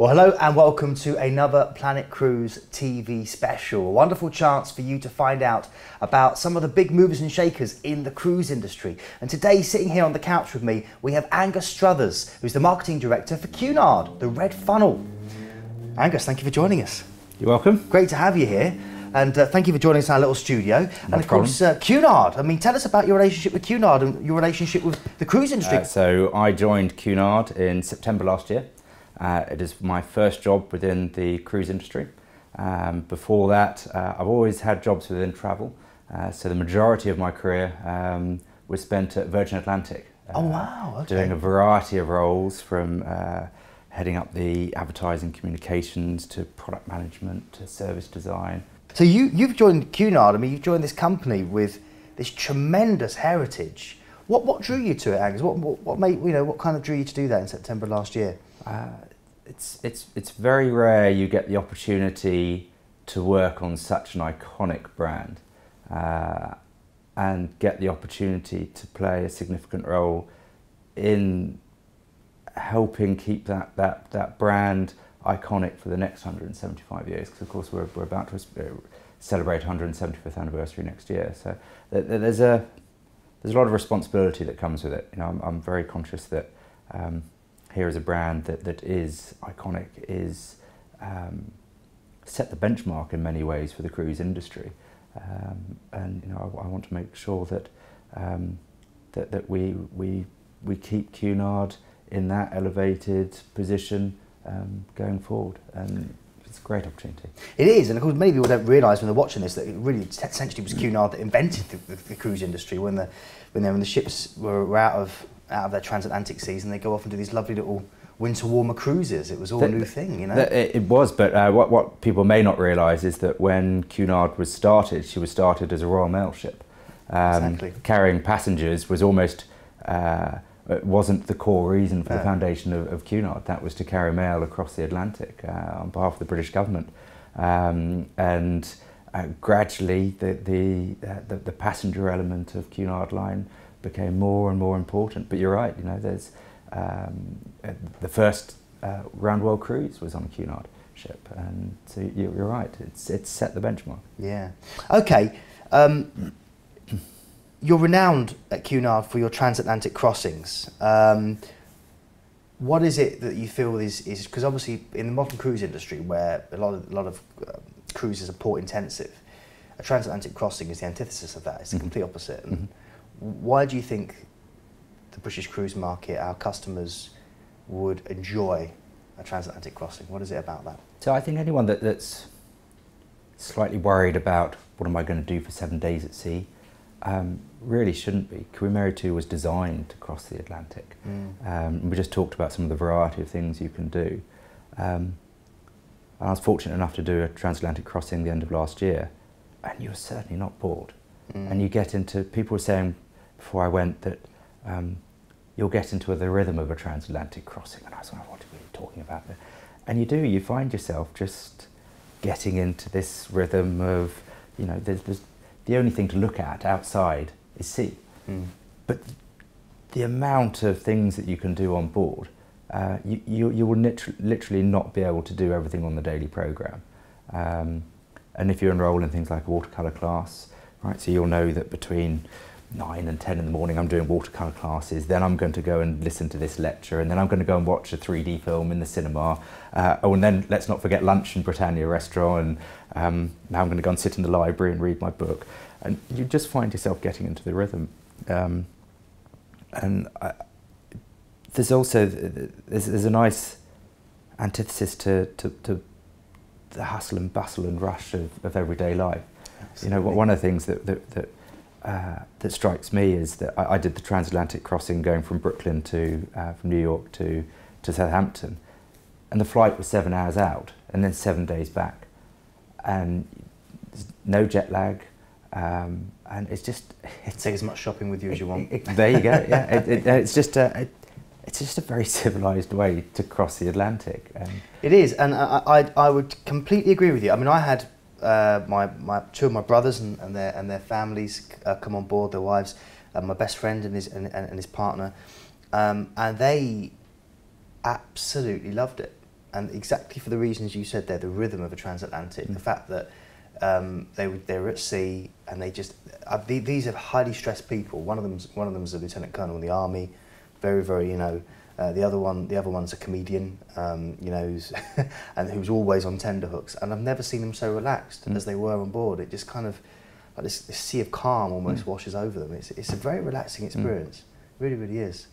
Well, hello and welcome to another Planet Cruise TV special. A wonderful chance for you to find out about some of the big movers and shakers in the cruise industry. And today, sitting here on the couch with me, we have Angus Struthers, who's the marketing director for Cunard, the Red Funnel. Angus, thank you for joining us. You're welcome. Great to have you here. And thank you for joining us in our little studio. And of course, Cunard. I mean, tell us about your relationship with Cunard and your relationship with the cruise industry. So I joined Cunard in September last year. It is my first job within the cruise industry. Before that, I've always had jobs within travel. So the majority of my career was spent at Virgin Atlantic. Oh, wow. Okay. Doing a variety of roles from heading up the advertising communications to product management to service design. So you've joined Cunard. I mean, you've joined this company with this tremendous heritage. What drew you to it, Angus? What kind of drew you to do that in September last year? It's very rare you get the opportunity to work on such an iconic brand and get the opportunity to play a significant role in helping keep that brand iconic for the next 175 years, because of course we're about to celebrate 175th anniversary next year. So there's a lot of responsibility that comes with it. You know, I'm very conscious that here is a brand that is iconic, is set the benchmark in many ways for the cruise industry, and you know I want to make sure that we keep Cunard in that elevated position going forward. And it's a great opportunity. It is, and of course many people don't realise when they're watching this that it really essentially was Cunard that invented the cruise industry when the ships were out of their transatlantic seas and they go off and do these lovely little winter warmer cruises. It was all a new thing, you know? It was, but what people may not realise is that when Cunard was started, she was started as a Royal Mail ship. Exactly. Carrying passengers was almost, it wasn't the core reason for the foundation of Cunard. That was to carry mail across the Atlantic on behalf of the British government. Gradually the passenger element of Cunard line became more and more important. But you're right, you know, there's the first round world cruise was on a Cunard ship, and so you're right, it's set the benchmark. Yeah. Okay. You're renowned at Cunard for your transatlantic crossings. What is it that you feel is because obviously in the modern cruise industry, where a lot of cruises are port intensive, a transatlantic crossing is the antithesis of that. It's the complete opposite. And why do you think the British cruise market, our customers, would enjoy a transatlantic crossing? What is it about that? So I think anyone that's slightly worried about what am I going to do for 7 days at sea really shouldn't be. Queen Mary 2 was designed to cross the Atlantic. We just talked about some of the variety of things you can do. I was fortunate enough to do a transatlantic crossing the end of last year, and you're certainly not bored. And you get into, people were saying before I went that you'll get into the rhythm of a transatlantic crossing, and I was like, what are we talking about there? And you do, you find yourself just getting into this rhythm of, you know, there's the only thing to look at outside is sea. But the amount of things that you can do on board, you will literally not be able to do everything on the daily programme. And if you enrol in things like a watercolour class, right, so you'll know that between 9 and 10 in the morning I'm doing watercolour classes, then I'm going to go and listen to this lecture, and then I'm going to go and watch a 3D film in the cinema. Oh, and then let's not forget lunch in Britannia Restaurant, and now I'm going to go and sit in the library and read my book. And you just find yourself getting into the rhythm. There's also there's a nice antithesis to the hustle and bustle and rush of everyday life. Absolutely. You know, one of the things that strikes me is that I did the transatlantic crossing going from Brooklyn to from New York to Southampton, and the flight was 7 hours out and then 7 days back, and no jet lag, and it's just take as much shopping with you as you want. There you go. Yeah, it's just a very civilized way to cross the Atlantic. It is, and I would completely agree with you. I mean, I had. Two of my brothers and their families come on board, their wives, my best friend and his partner, and they absolutely loved it. and exactly for the reasons you said there, the rhythm of a transatlantic, the fact that they were at sea, and they just these are highly stressed people. One of them's a lieutenant colonel in the army, very, very, you know. The other one's a comedian, you know, who's always on tenderhooks. And I've never seen them so relaxed as they were on board. It just kind of like this sea of calm almost washes over them. It's a very relaxing experience. Really, really is.